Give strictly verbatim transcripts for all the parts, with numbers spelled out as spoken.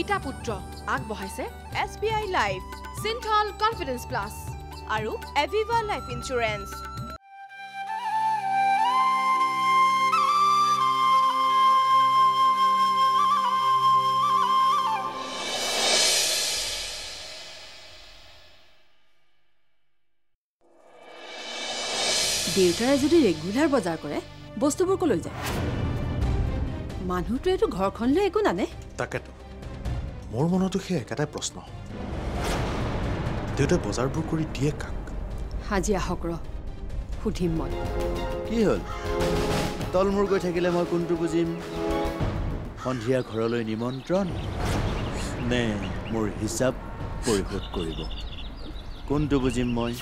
Pita Putra, Agbohise, S B I Life, SINTHAL Confidence Plus, Aru Aviva Life Insurance. Deotar is a regular bazaar, Bostobur Koloja. Man who tried to Gorkon Legunane? Taketo. More monotohe, Cataprosno. Deotar Bazar Bukuri Diekak. Hajia Hokro. Put him more. Kill. Tolmurgo Takelama Kundrubuzim. Hondia Corolo in Montron. Nay, more his up for a good corrigo. Kundrubuzim moi.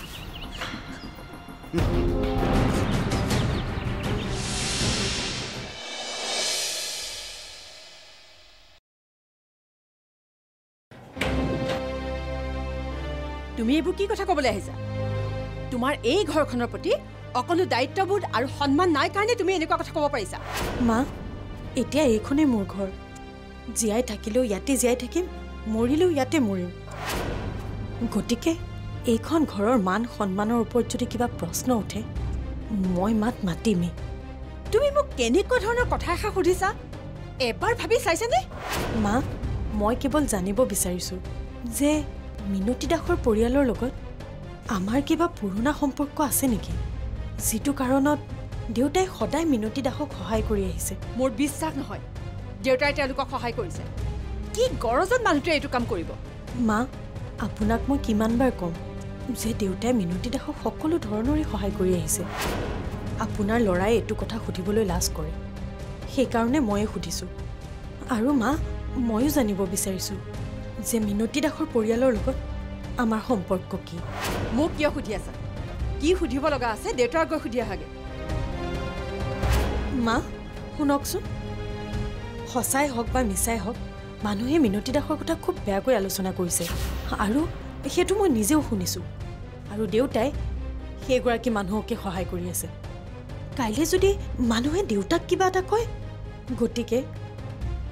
তুমি এবোৰ কি কথা কবলৈ আহিছা তোমাৰ এই ঘৰখনৰ প্ৰতি অকল দায়িত্ববোধ আৰু সন্মান নাই কাৰণে তুমি এনেকুৱা কথা ক'ব পাৰিছা মা এতিয়া এইখনে মোৰ ঘৰ জিয়াই থাকিলেও ইয়াতে জিয়াই থাকিম মৰিলেও ইয়াতে মৰিম গটিকে এইখন ঘৰৰ মান সন্মানৰ ওপৰত যদি কিবা প্ৰশ্ন উঠে মই মাত মাতিমে তুমি মোক কেনেকুৱা ধৰণৰ কথা এখা সুধিছা এবাৰ ভাবি চাইছানে মা মই কেৱল জানিব বিচাৰিছো যে মিনতি ডাকৰ পৰিয়ালৰ লগত আমাৰ কিবা পুৰণা সম্পৰ্ক আছে নেকি যেটো কাৰণত দেউতাই সদায় মিনতি ডাকক সহায় কৰি আহিছে মোৰ বিশ্বাস নহয় দেউতাই তেওঁলোকক সহায় কৰিছে কি গৰজন মানুহটো এটো কাম কৰিব মা আপোনাক মই কিমানবাৰ কম যে দেউতাই মিনতি ডাকক সকলো ধৰণৰে সহায় কৰি আহিছে আপোনাৰ লৰাই এটো কথা খুটিবলৈ লাজ কৰে সেই কাৰণে মই খুটিছো আৰু মা মইও জানিব বিচাৰিছো যে মিনতি ডাকৰ পৰিয়ালৰ লগত আমাৰ সম্পৰ্ক কি মোক কি খুধি আছে কি খুধিব লগা আছে দেউতাৰ গৈ খুধি আহাগে মা শুনকচোন হসাই হক বা মিছাই হক মানুহে মিনতি ডাকৰ কথা খুব বেয়াকৈ আলোচনা কৰিছে আৰু সেইটো মই নিজেও শুনিছো আৰু দেউতাই সেইগৰাকী মানুহকে সহায় কৰি আছে কাইলে যদি মানুহে দেউতাক কিবা এটা কয় গটিকে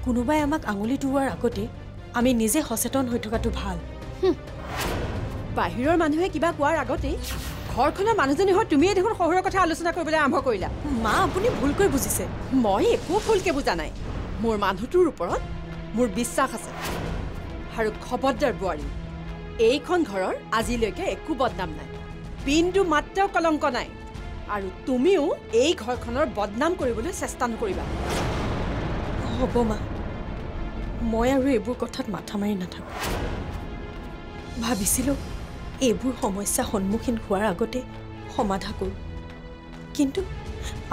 কোনোবাই আমাক আঙুলি টোৱাৰ আগতে আমি নিজে সচেতন হৈ থকাটো ভাল বাহিৰৰ মানুহে কিবা কোৱাৰ আগতে ঘৰখনৰ মানুহজনী হয় তুমি দেখোন সহৰৰ কথা আলোচনা কৰিবলৈ আৰম্ভ কৰিলা মা আপুনি ভুলকৈ বুজিছে মই একো ভুলকৈ বুজা নাই মোৰ মানুহটোৰ ওপৰত মোৰ বিশ্বাস আছে আৰু খবৰদাৰ বুৱাৰী এইখন ঘৰৰ আজিলৈকে একো বদনাম নাই বিন্দু মাত্ৰ কলংক নাই আৰু তুমিও এই ঘৰখনৰ বদনাম কৰিবলৈ চেষ্টা নকৰিবা হ'ব মা মই আৰু এবোৰ কথাত মাথা মাৰি নাথাকো ভাবিছিলো এবোৰ সমস্যা সন্মুখীন হোৱাৰ আগতে সমাধা কৰো কিন্তু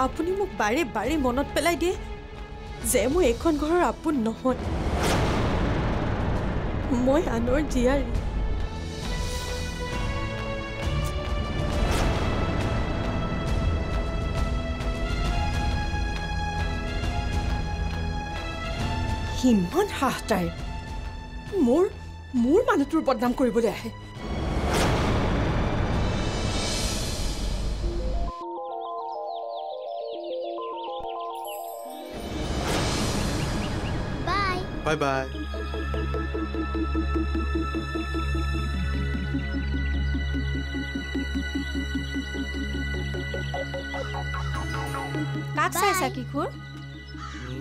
আপুনি মোক বাৰে বাৰে মনত পেলাই দিয়ে যে মই এইখন ঘৰৰ আপোন নহয় মই আনৰ জীয়াৰী ইমান হাহটাই মোৰ মোৰ মানুহটোৰ বদনাম কৰিবলৈ আহে বাই বাই বাই কাক চাইছা কি খুৰ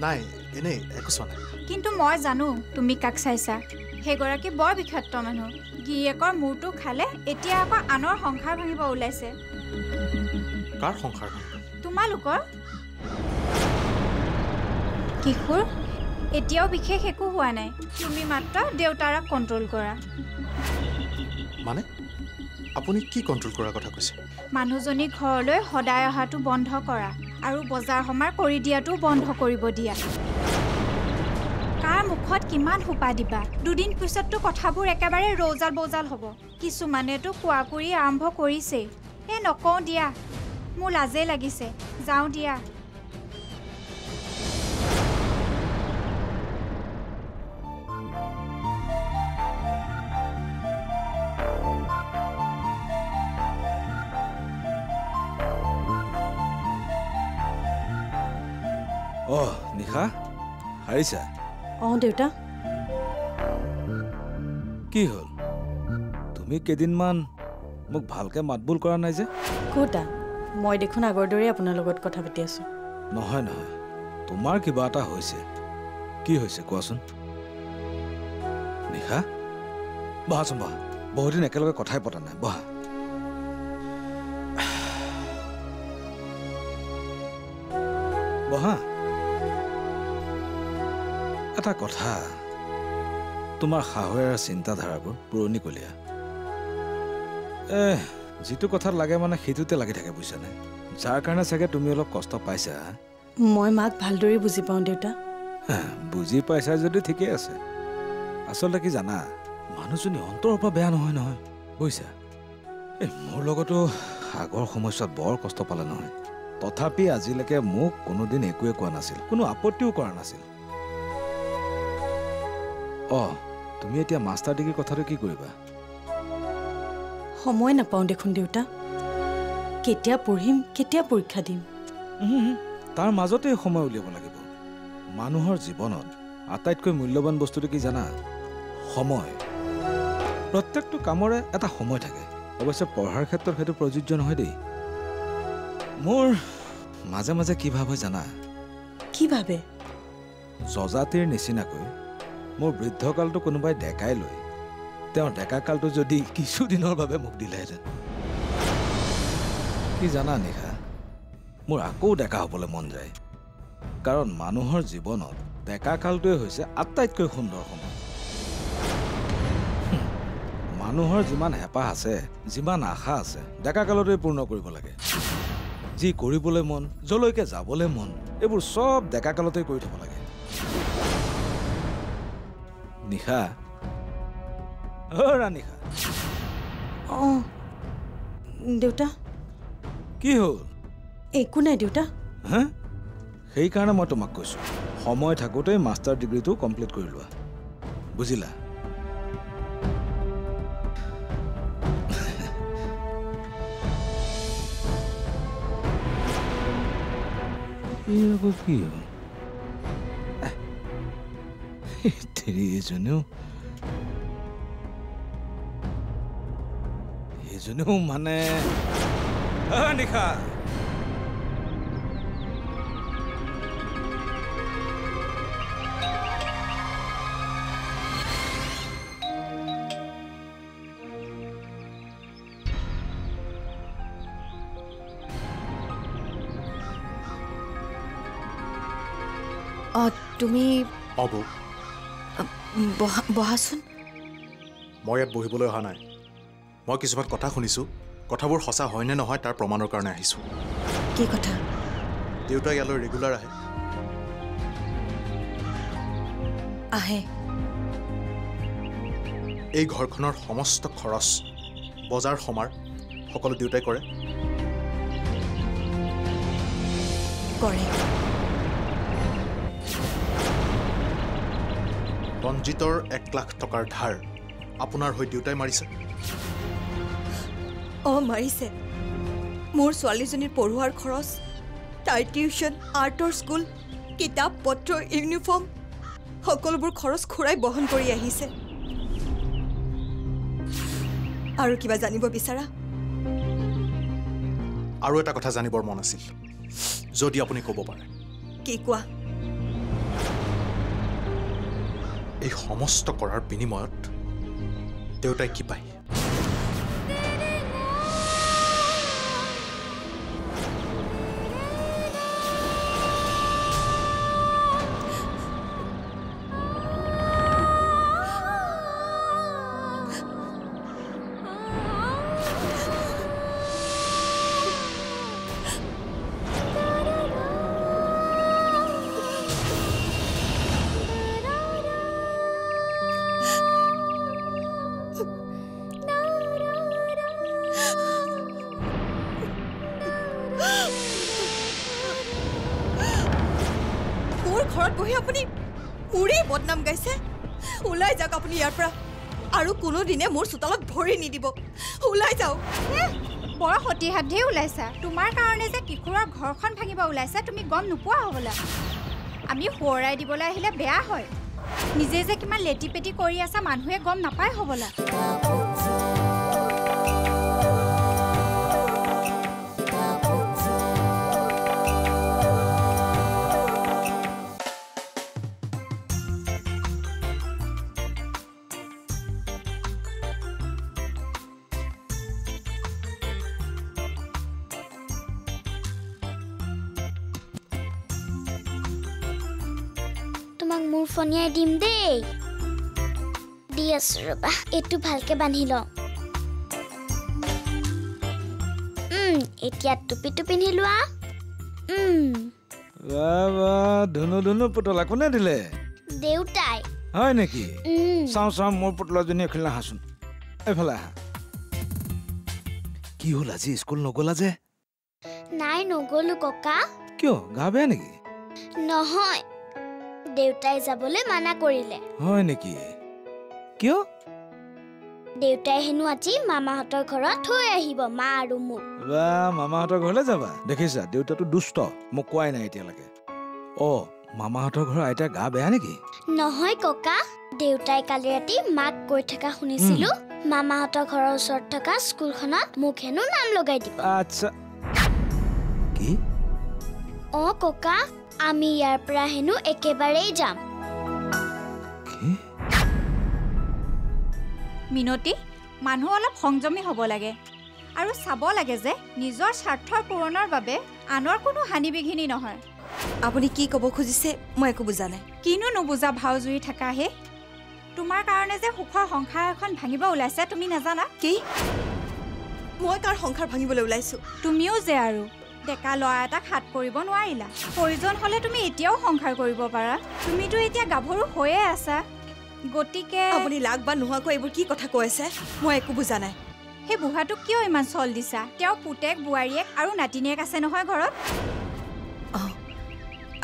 নাই এনে একছনে কিন্তু মই জানো তুমি কাক চাইছা হেগৰাকী বৰ বিখ্যাত মানুহ গিয়েকৰ মূৰটো খালে এতিয়া আকৌ আনৰ সংসাৰ ভাঙিব ওলাইছে কাৰ সংসাৰ তোমালোকৰ কিখুৰ এতিয়াও বিশেষ একো হোৱা নাই তুমি মাত্ৰ দেউতাৰাক কন্ট্ৰোল কৰা মানে আপুনি কি কন্ট্ৰোল কৰাৰ কথা কৈছে মানুহজনী ঘৰলৈ হদায় আহাটো বন্ধ কৰা আৰু বজাৰ সমাৰ কৰি দিয়াটো বন্ধ কৰিব দিয়া কাৰ মুখত কিমান হুপা দিবা দুদিন পিছতটো কথাবোৰ একেবাৰে ৰৌজাল বৌজাল হ'ব কিছুমানেতো কোৱা কৰি আৰম্ভ কৰিছে এ নকওঁ দিয়া মোৰ লাজে লাগিছে যাওঁ দিয়া অ নিখা হাৰিছা Oh, Deuta. কি হল তুমি কেদিনমান মোক ভালকে মাতবুল কৰা নাই যে কোটা মই দেখোন আগৰ দৰে আপোনাৰ লগত কথা পাতি আছো নহয় নহয় তোমাৰ কিবা এটা হৈছে কি হৈছে কোৱাচোন নিহা বাহাচোন বাহ বহুত দিন একেলগে কথাই পতা নাই বাহ বাহ এটা কথা তোমার হাওয়ার চিন্তাধাৰাবোৰ পুৰণি কলিয়া এহ যেটো কথা লাগে মানে সেইটোতে লাগি থাকে বুঝছ না যাৰ কাৰণে সাগে তুমি অলপ কষ্ট পাইছা মই মাক ভালদৰি বুজি পাওঁ দেউতা বুজি পাইছা যদি ঠিকই আছে আসলে কি জানা মানুহজনী অন্তৰৰ পৰা বেয়া নহয় নহয় বুঝছা এই মোৰ লগতো আগৰ সমস্যাত বৰ কষ্ট পালে নহয় তথাপি আজিলৈকে মোক কোনোদিন একোৱে কোৱা নাছিল কোনো আপত্তিও কৰা নাছিল অ তুমি এতিয়া মাস্টাৰ ডিগ্ৰী কথাটো কি কৰিবা সময় নাপাওঁ দেখোন দেউতা কেতিয়া পঢ়িম কেতিয়া পৰীক্ষা দিম তাৰ মাজতে সময় উলিয়াব লাগিব মানুহৰ জীৱনত আটাইতকৈ মূল্যৱান বস্তুটো কি জানা সময় প্ৰত্যেকটো কামৰে এটা সময় থাকে অৱশ্যে পঢ়াৰ ক্ষেত্ৰত সেইটো প্ৰযোজ্য নহয় দেই মোৰ মাজে মাজে কি ভাবে জানা কি ভাবে জজাতিৰ নিচিনাকৈ মোৰ বৃদ্ধকালটো কোনোবাই ডেকাই লৈ তেওঁ ডেকাকালটো যদি কিছুদিনৰ বাবে মোক দিলেহেঁতেন কি জানা নিশা মোৰ আকৌ ডেকা হ'বলৈ মন যায় কাৰণ মানুহৰ জীৱনত ডেকাকালটোৱে হৈছে আটাইতকৈ সুন্দৰ সময় মানুহৰ যিমান হেঁপাহ আছে যিমান আশা আছে ডেকাকালটোৱে পূৰ্ণ কৰিব লাগে যি কৰিবলৈ মন যলৈকে যাবলৈ মন এইবোৰ চব ডেকাকালতে কৰি থ'ব লাগে নিশা অ ৰাণীখা অ দেউতা কি হ'ল একো নাই দেউতা হা সেইকাৰণে মই তোমাক কৈছোঁ সময় থাকোঁতে মাষ্টাৰ ডিগ্ৰীটো কমপ্লিট কৰি লোৱা বুজিলা কি হ'ল এইজনেও এইজনেও মানে নিশা তুমি অবু বহাচোন মই ইয়াত বহিবলৈ অহা নাই মই কিছুমান কথা শুনিছোঁ কথাবোৰ সঁচা হয় নে নহয় তাৰ প্ৰমাণৰ কাৰণে আহিছোঁ কি কথা দেউতা ইয়ালৈ ৰেগুলাৰ আহে আহে এই ঘৰখনৰ সমস্ত খৰচ বজাৰ সমাৰ সকলো দেউতাই কৰে কৰে ৰঞ্জিতৰ এক লাখ টকাৰ ধাৰ আপোনাৰ হৈ দেউতাই মাৰিছে অ মাৰিছে মোৰ ছোৱালীজনীৰ পঢ়ুৱাৰ খৰচ তাইৰ টিউশ্যন আৰ্টৰ স্কুল কিতাপ পত্ৰ ইউনিফৰ্ম সকলোবোৰ খৰচ খুৰাই বহন কৰি আহিছে আৰু কিবা জানিব বিচাৰা আৰু এটা কথা জানিবৰ মন আছিল যদি আপুনি ক'ব পাৰে কি কোৱা এই সমস্ত কৰাৰ বিনিময়ত দেউতাই কি পায় দিনে মোৰ চোতালত ভৰি নিদিব ওলাই যাও বৰ হতি হাতে ওলাইছা তোমাৰ কাৰণে যে কিকুৰাৰ ঘৰখন ভাঙিবা ওলাইছা তুমি গম নোপোৱা হ'বলা আমি সোঁৰাই দিবলৈ আহিলে বেয়া হয় নিজে যে কিমান লেটি পেটি কৰি আছে মানুহে গম নাপায় হবলা মোৰ ফনিয়া দিম দেই দিয়াছ ৰবা এটু ভালকে বান্ধিল উম এতিয়া টুপি টুপি নিলুৱা উম বাবা ধুনু ধুনু পটলা কোনে দিলে দেউতাই হয় নেকি সাও সাও মোৰ পটলা জনী খেলা হাসুন এফালা কি হল আজি স্কুল নগলা যে নাই নগলু ককা কিয় গাবে নেকি নহয় দেউতাই যাবলে মানা করিলে হয় নেকি কিয় দেউতাই হেনু আজি মামাহতৰ ঘৰ থৈ আহিব মা আৰু মু বা মামাহতৰ ঘৰলে যাবা দেখিছা দেউতাটো দুষ্ট মু কোৱাই নাই এতিয়া লাগে অ মামাহতৰ ঘৰ আইতা গা বেয়া নেকি নহয় ককা দেউতাই কালি ৰাতি মাক কৈ থকা শুনিছিলো মামাহতৰ ঘৰৰ ওচৰত থকা স্কুলখনত মোক হেনু নাম লগাই দিব আচ্ছা কি অ ককা আমি ইয়াৰ পৰা হেনু একেবাৰেই যাম কি মিনতি মানুহ অলপ সংযমী হ'ব লাগে আৰু সাব লাগে যে নিজৰ স্বাৰ্থৰ পূৰণৰ বাবে আনৰ কোনো হানি বিঘিনি নহয় আপুনি কি কব খুজিছে মই একো বুজা নাই কিনো নবুজা ভাউজুৰি থাকা হে তোমাৰ কাৰণে যে সুখৰ সংসাৰ এখন ভাঙিব ওলাইছে তুমি নাজানা কি মই কাৰ সংসাৰ ভাঙিবলৈ ওলাইছো তুমিও যে আৰু ডেকা লয়া এটা হাত কৰিব নোৱাৰিলা প্ৰয়োজন হলে তুমি এতিয়াও সংসাৰ কৰিব পাৰা তুমি তো এতিয়া গাভৰু হৈয়ে আছা গটিকে আপুনি লাগবা নোহা কই এবোৰ কি কথা কৈছে মই একো বুজা নাই হে বুহাটো কিয় ইমান চল দিছা তেও পুতেক বুৱাৰিয়েক আৰু নাতিনিয়েক আছে নহয় ঘৰত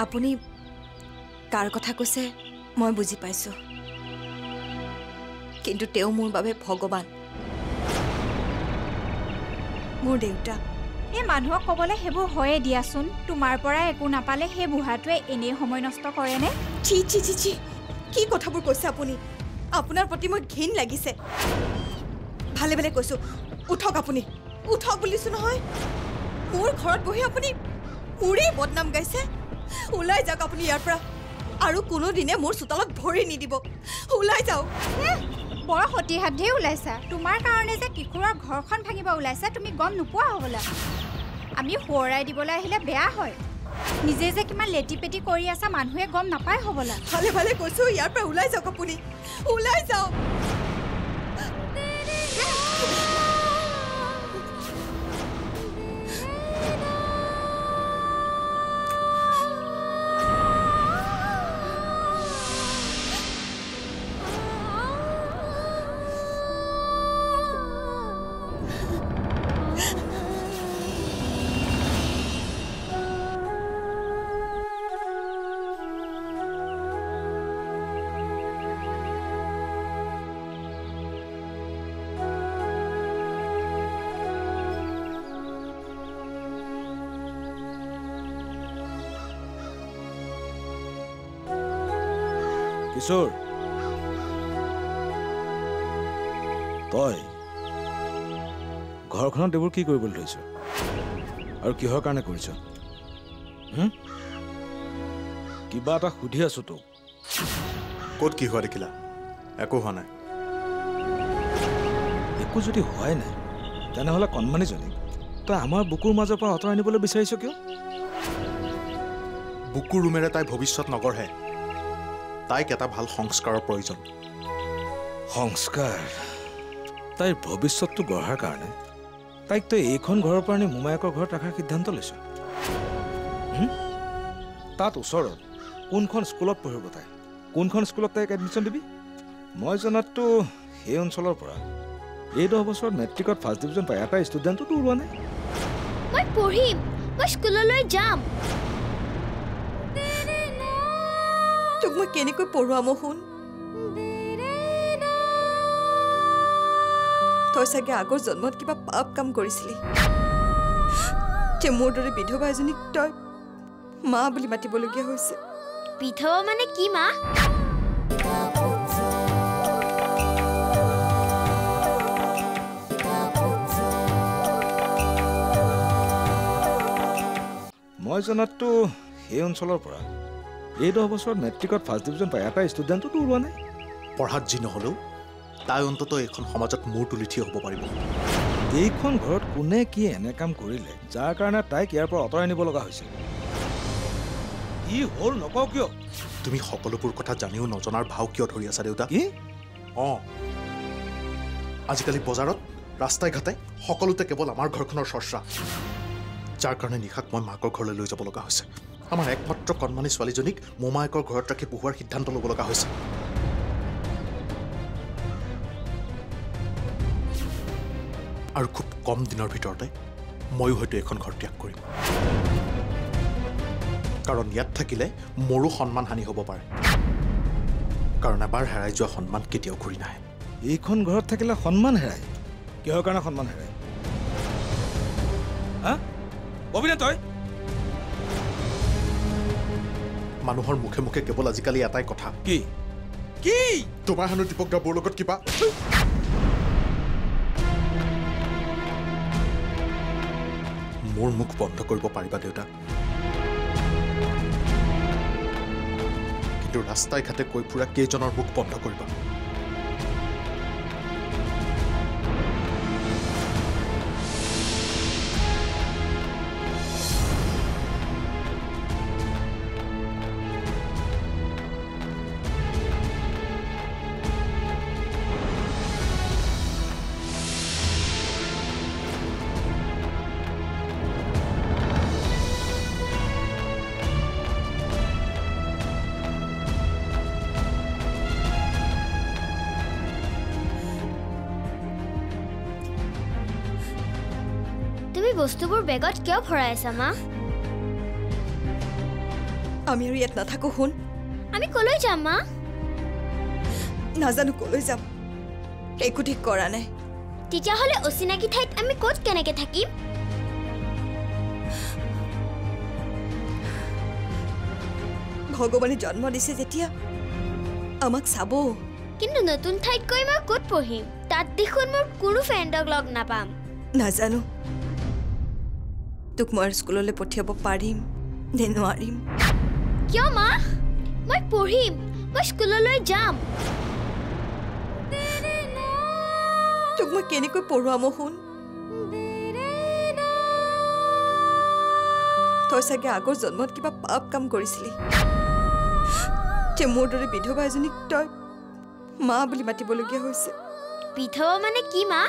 আপুনি কাৰ কথা কৈছে মই বুজি পাইছো কিন্তু তেও মোৰ বাবে ভগৱান মোৰ দেউতা এ মানুহ কবলে হেবো হয়ে দিয়াছুন তোমাৰ পৰা একো নাপালে হে বুহাটোৱে এনে সময় নষ্ট কৰে নে চি চি চি চি কি কথাবোৰ কৈছে আপুনি আপোনাৰ প্ৰতি মই ঘিণ লাগিছে ভালে ভালে কৈছো উঠক আপুনি উঠক বুলিছ নহয় মোৰ ঘৰত বহি আপুনি পুৰি বদনাম গাইছে ওলাই যাওক আপুনি ইয়াৰ পৰা আৰু কোনো দিনে মোৰ সুতালত ভৰি নি দিব ওলাই যাওক বৰ হতি হাতে ওলাইছা তোমাৰ কাৰণে যে কিকুৰা ঘৰখন ভাঙিব ওলাইছা তুমি গম নোপোৱা হ'বলা আমি হোৰাই দিবলৈ আহিলে বেয়া হয় নিজে যে কিমান লেটি পেটি কৰি আছা মানুহে গম নাপায় হ'বলা ভালে ভালে কৈছো ইয়াৰ পৰা ওলাই যাওক আপুনি ওলাই যাওক Sir, toy. Ghar khana debor ki koi bol rahi chha? Aur kihar karone kori chha? Hm? Kiba ta khudhi asu to. Kot ki hoare kila? Eko hona. Eko jodi hoy na. Jane hola kon mane jane. Ta amar bukur major pa otra ani bole bisaricho kyo? Bukur rumera tai bhobishot nagor hai. তাই এটা ভাল সংস্কাৰৰ প্ৰয়োজন সংস্কাৰ তাই ভৱিষ্যতটো গঢ়াৰ কাৰণে তাইক তো এইখন ঘৰৰ পৰা মোমায়েকৰ ঘৰত ৰাখাৰ সিদ্ধান্ত লৈছো তাত ওচৰত কোনখন স্কুলত পঢ়িব তাই কোনখন স্কুলত তাইক এডমিশ্যন দিবি মই জনাততো সেই অঞ্চলৰ পৰা এই দহ বছৰত মেট্ৰিকত ফাৰ্ষ্ট ডিভিজন পাই এটা ষ্টুডেণ্টতো ওলোৱা নাই মই পঢ়িম মই স্কুললৈ যাম তোক মই কেনেকৈ পঢ়ুৱাম শুন তই চাগে আগৰ জন্মত কিবা পাপ কাম কৰিছিলি যে মোৰ দৰে বিধৱা এজনীক তই মা বুলি মাতিবলগীয়া হৈছে বিধৱা মানে কি মা মই জানাতো এই অঞ্চলৰ পৰা এই দহ বছৰত মেট্ৰিকত ফাৰ্ষ্ট ডিভিজন পাই এটা ষ্টুডেণ্টতো ওলোৱা নাই। পঢ়াত যি নহ'লেও তাই অন্তত এখন সমাজত মূৰ তুলি থিয় হ'ব পাৰিব। এইখন ঘৰত কোনে কি এনে কাম কৰিলে যাৰ কাৰণে তাইক ইয়াৰ পৰা আঁতৰাই নিব লগা হৈছিল? ই হ'ল নকওঁ কিয়, তুমি সকলোবোৰ কথা জানিও নজনাৰ ভাও কিয় ধৰি আছা দেউতা? কি অঁ, আজিকালি বজাৰত ৰাস্তাই ঘাটে সকলোতে কেৱল আমাৰ ঘৰখনৰ চৰ্চা, যাৰ কাৰণে নিশাক মই মাকৰ ঘৰলৈ লৈ যাব লগা হৈছে। আমাৰ একমাত্ৰ কণমানি ছোৱালীজনীক মোমায়েকৰ ঘৰত ৰাখি পঢ়োৱাৰ সিদ্ধান্ত ল'ব লগা হৈছে। আৰু খুব কম দিনৰ ভিতৰতে ময়ো হয়তো এখন ঘৰ ত্যাগ কৰিম, কাৰণ ইয়াত থাকিলে মোৰো সন্মান হানি হ'ব পাৰে। কাৰণ এবাৰ হেৰাই যোৱা সন্মান কেতিয়াও ঘূৰি নাহে। এইখন ঘৰত থাকিলে সন্মান হেৰাই, কিহৰ কাৰণে সন্মান হেৰাই? হা অভিনয়, তই মানুহৰ মুখে মুখে কেৱল আজিকালি এটাই কথা, কি কি তোমাৰ হানো দীপক দা বৰ লগত কিবা। মোৰ মুখ বন্ধ কৰিব পাৰিবা দেউতা, কিন্তু ৰাস্তাই ঘাটে কৈ ফুৰা কেইজনৰ মুখ বন্ধ কৰিবা? বস্তুবোৰ বেগত কিয় ভৰাই আছা মা? আমি আৰু ইয়াত নাথাকো। শুন, আমি কলৈ যাম মা? নাজানো কলৈ যাম, একো ঠিক কৰা নাই। তেতিয়াহ'লে অচিনাকি ঠাইত আমি ক'ত কেনেকৈ থাকিম? ভগৱানে জন্ম দিছে যেতিয়া আমাক চাব। কিন্তু নতুন ঠাইত গৈ মই ক'ত পঢ়িম? তাত দেখোন মোৰ কোনো ফ্ৰেণ্ডক লগ নাপাম। নাজানো তোক মই স্কুললৈ পঠিয়াব পাৰিম নে নোৱাৰিম। কিয় মা? মই পঢ়িম, মই স্কুললৈ যাম। তোক মই কেনেকৈ পঢ়ুৱাম শুন? তই চাগে আগৰ জন্মত কিবা পাপ কাম কৰিছিলি, যে মোৰ দৰে বিধৱা এজনীক তই মা বুলি মাতিবলগীয়া হৈছে। বিধৱা মানে কি মা?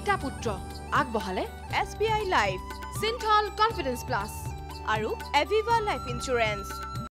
পিতা পুত্ৰ আগবঢ়ালে এছ বি আই লাইফ, চিন্থাল কনফিডেন্স প্লাছ আৰু এভিভা লাইফ ইনচুৰেঞ্চ।